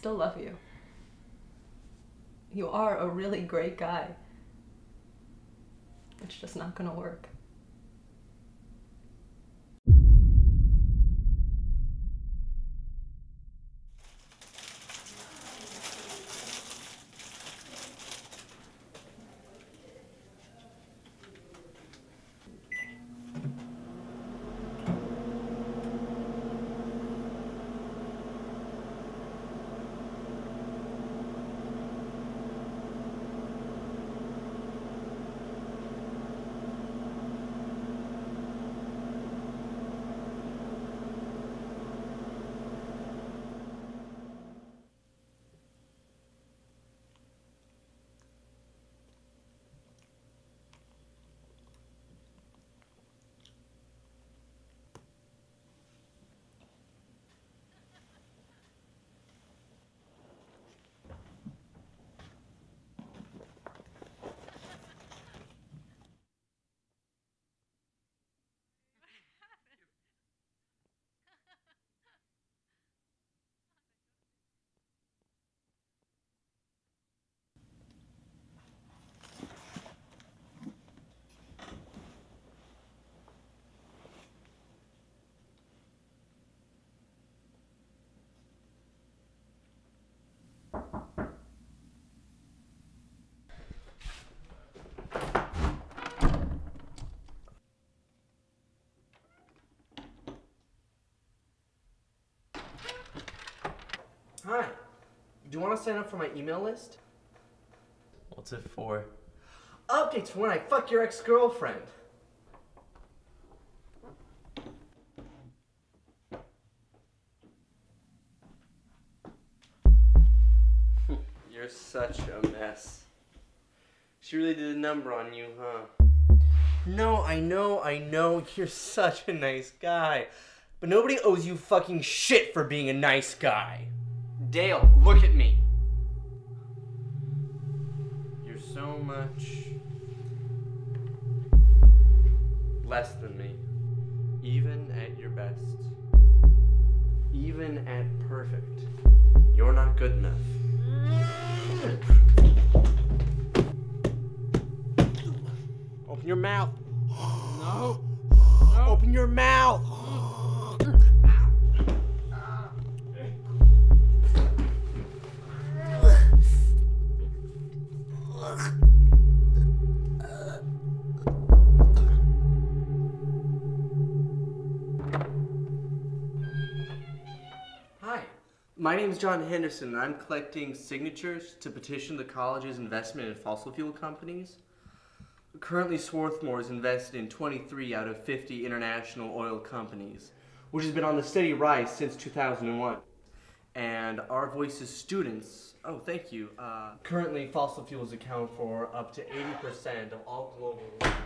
still love you. You are a really great guy. It's just not gonna work. Hi, do you want to sign up for my email list? What's it for? Updates for when I fuck your ex-girlfriend. You're such a mess. She really did a number on you, huh? No, I know, you're such a nice guy. But nobody owes you fucking shit for being a nice guy. Dale, look at me. You're so much less than me, even at your best, even at perfect. You're not good enough. Open your mouth. No. No. Open your mouth. My name is John Henderson, and I'm collecting signatures to petition the college's investment in fossil fuel companies. Currently, Swarthmore is invested in 23 out of 50 international oil companies, which has been on the steady rise since 2001. And our voice as students, oh, thank you. Currently, fossil fuels account for up to 80% of all global...